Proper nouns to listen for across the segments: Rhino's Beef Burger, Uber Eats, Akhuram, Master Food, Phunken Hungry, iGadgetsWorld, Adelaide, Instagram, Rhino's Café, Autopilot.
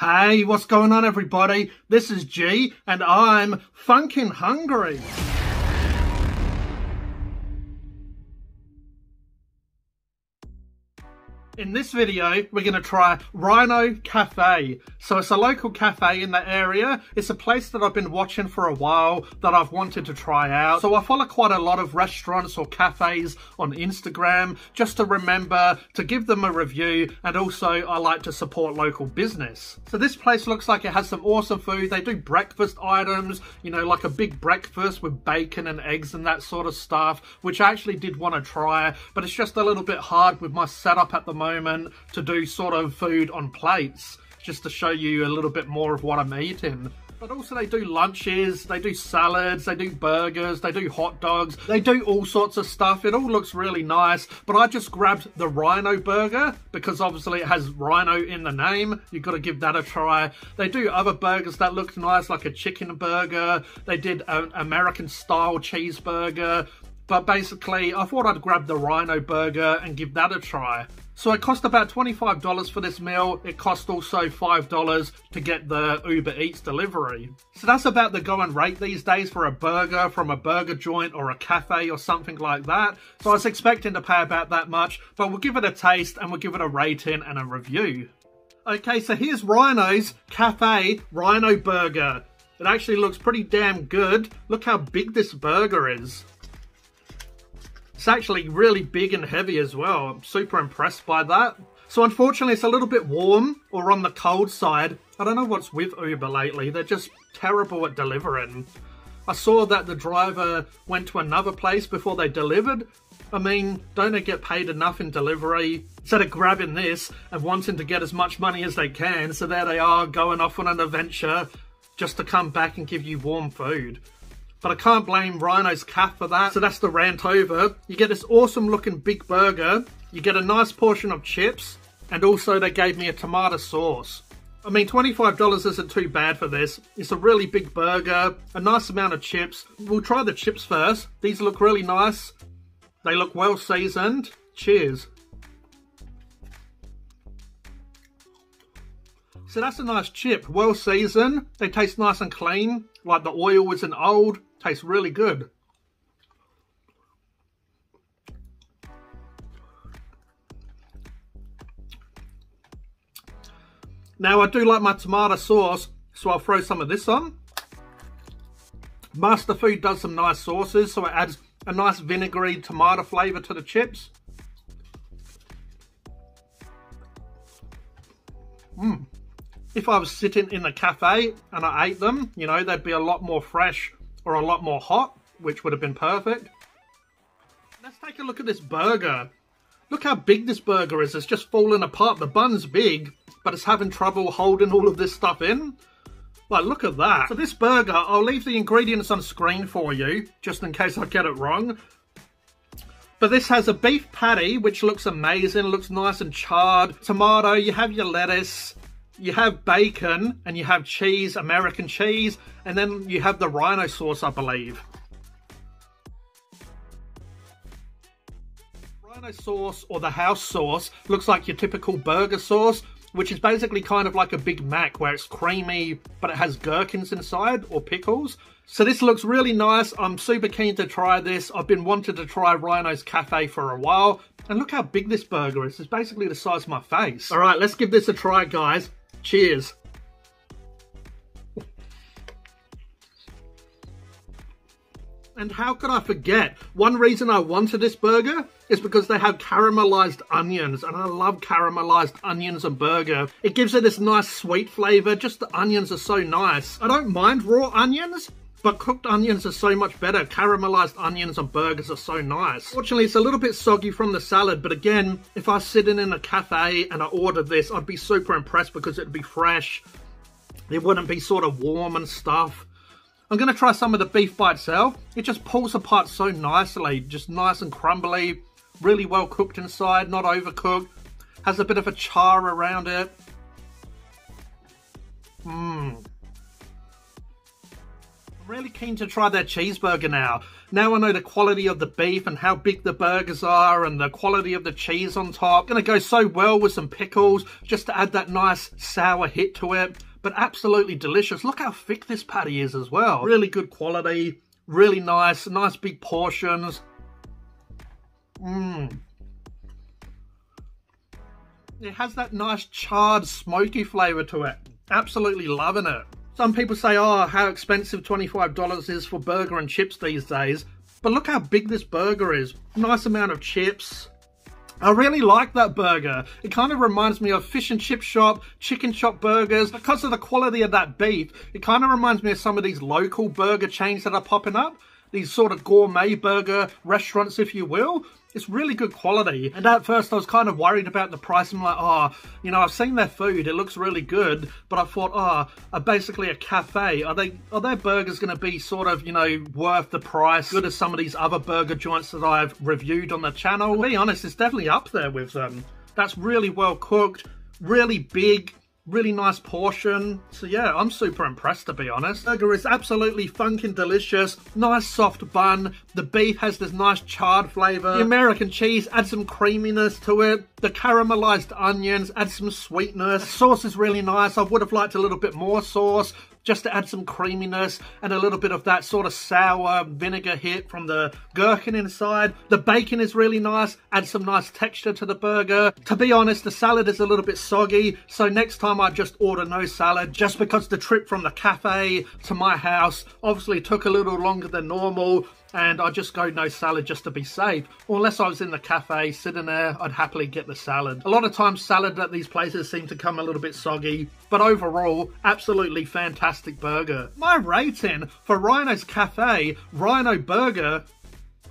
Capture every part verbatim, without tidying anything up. Hey, what's going on everybody? This is G and I'm Phunken Hungry. In this video, we're going to try Rhino Café. So it's a local cafe in the area. It's a place that I've been watching for a while that I've wanted to try out. So I follow quite a lot of restaurants or cafes on Instagram just to remember to give them a review, and also I like to support local business. So this place looks like it has some awesome food. They do breakfast items, you know, like a big breakfast with bacon and eggs and that sort of stuff, which I actually did want to try, but it's just a little bit hard with my setup at the moment to do sort of food on plates, just to show you a little bit more of what I'm eating. But also they do lunches, they do salads, they do burgers, they do hot dogs, they do all sorts of stuff. It all looks really nice, but I just grabbed the Rhino Burger because obviously it has Rhino in the name. You've got to give that a try. They do other burgers that look nice, like a chicken burger. They did an American style cheeseburger. But basically, I thought I'd grab the Rhino Burger and give that a try. So it cost about twenty-five dollars for this meal. It cost also five dollars to get the Uber Eats delivery. So that's about the going rate these days for a burger from a burger joint or a cafe or something like that. So I was expecting to pay about that much, but we'll give it a taste and we'll give it a rating and a review. Okay, so here's Rhino's Café Rhino Burger. It actually looks pretty damn good. Look how big this burger is. It's actually really big and heavy as well. I'm super impressed by that. So unfortunately, it's a little bit warm or on the cold side. I don't know what's with Uber lately. They're just terrible at delivering. I saw that the driver went to another place before they delivered. I mean, don't they get paid enough in delivery? Instead of grabbing this and wanting to get as much money as they can, so there they are going off on an adventure just to come back and give you warm food. But I can't blame Rhino's Café for that, so that's the rant over. You get this awesome looking big burger, you get a nice portion of chips, and also they gave me a tomato sauce. I mean, twenty-five dollars isn't too bad for this. It's a really big burger, a nice amount of chips. We'll try the chips first. These look really nice. They look well seasoned. Cheers. So that's a nice chip, well seasoned. They taste nice and clean, like the oil isn't old. Tastes really good. Now I do like my tomato sauce, so I'll throw some of this on. Master Food does some nice sauces, so it adds a nice vinegary tomato flavour to the chips. Mmm. If I was sitting in a cafe and I ate them, you know, they'd be a lot more fresh or a lot more hot, which would have been perfect. Let's take a look at this burger. Look how big this burger is. It's just falling apart. The bun's big, but it's having trouble holding all of this stuff in. Like, look at that. So this burger, I'll leave the ingredients on screen for you, just in case I get it wrong. But this has a beef patty, which looks amazing, looks nice and charred. Tomato, you have your lettuce. You have bacon and you have cheese, American cheese, and then you have the Rhino sauce, I believe. Rhino sauce, or the house sauce, looks like your typical burger sauce, which is basically kind of like a Big Mac where it's creamy, but it has gherkins inside or pickles. So this looks really nice. I'm super keen to try this. I've been wanting to try Rhino's Café for a while. And look how big this burger is. It's basically the size of my face. All right, let's give this a try, guys. Cheers. And how could I forget? One reason I wanted this burger is because they have caramelized onions, and I love caramelized onions and burger. It gives it this nice sweet flavor. Just the onions are so nice. I don't mind raw onions, but cooked onions are so much better. Caramelized onions and burgers are so nice. Fortunately, it's a little bit soggy from the salad, but again, if I was sitting in a cafe and I ordered this, I'd be super impressed because it'd be fresh. It wouldn't be sort of warm and stuff. I'm gonna try some of the beef by itself. It just pulls apart so nicely, just nice and crumbly, really well cooked inside, not overcooked. Has a bit of a char around it. Mmm. really keen to try that cheeseburger now. Now I know the quality of the beef and how big the burgers are and the quality of the cheese on top. Gonna go so well with some pickles just to add that nice sour hit to it. But absolutely delicious. Look how thick this patty is as well. Really good quality, really nice, nice big portions. Mmm. It has that nice charred smoky flavour to it. Absolutely loving it. Some people say, oh, how expensive twenty-five dollars is for burger and chips these days. But look how big this burger is. Nice amount of chips. I really like that burger. It kind of reminds me of fish and chip shop, chicken shop burgers. Because of the quality of that beef, it kind of reminds me of some of these local burger chains that are popping up. These sort of gourmet burger restaurants, if you will. It's really good quality. And at first I was kind of worried about the price. I'm like, oh, you know, I've seen their food. It looks really good. But I thought, oh, are basically a cafe. Are they, are their burgers going to be sort of, you know, worth the price? Good as some of these other burger joints that I've reviewed on the channel. To be honest, it's definitely up there with them. That's really well cooked, really big, really nice portion. So yeah, I'm super impressed, to be honest. Burger is absolutely funkin' delicious. Nice soft bun. The beef has this nice charred flavour. The American cheese adds some creaminess to it. The caramelised onions add some sweetness. The sauce is really nice. I would have liked a little bit more sauce just to add some creaminess and a little bit of that sort of sour vinegar hit from the gherkin inside. The bacon is really nice, adds some nice texture to the burger. To be honest, the salad is a little bit soggy, so next time I just order no salad, just because the trip from the cafe to my house obviously took a little longer than normal, and I just go no salad just to be safe. Or unless I was in the cafe sitting there, I'd happily get the salad. A lot of times salad at these places seem to come a little bit soggy, but overall, absolutely fantastic burger. My rating for Rhino's Cafe Rhino Burger,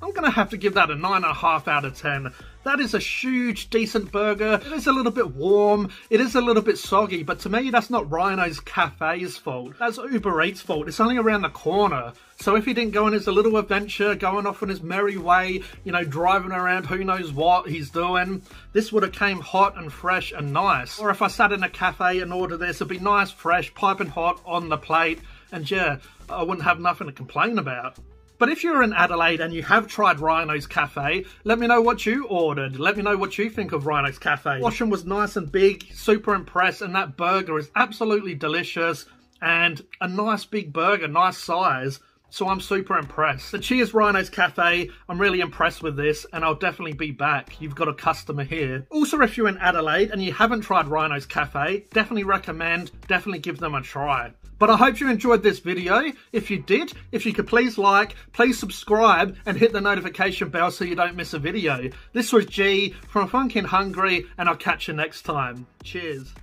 I'm gonna have to give that a nine point five out of ten. That is a huge, decent burger. It is a little bit warm. It is a little bit soggy, but to me, that's not Rhino's Cafe's fault. That's Uber Eats' fault. It's only around the corner. So if he didn't go on his little adventure, going off on his merry way, you know, driving around, who knows what he's doing, this would have came hot and fresh and nice. Or if I sat in a cafe and ordered this, it'd be nice, fresh, piping hot on the plate. And yeah, I wouldn't have nothing to complain about. But if you're in Adelaide and you have tried Rhino's Cafe, let me know what you ordered. Let me know what you think of Rhino's Cafe. Portion was nice and big, super impressed, and that burger is absolutely delicious and a nice big burger, nice size. So I'm super impressed. So cheers Rhino's Cafe, I'm really impressed with this and I'll definitely be back. You've got a customer here. Also, if you're in Adelaide and you haven't tried Rhino's Cafe, definitely recommend, definitely give them a try. But I hope you enjoyed this video. If you did, if you could please like, please subscribe and hit the notification bell so you don't miss a video. This was G from Phunken Hungry and I'll catch you next time. Cheers.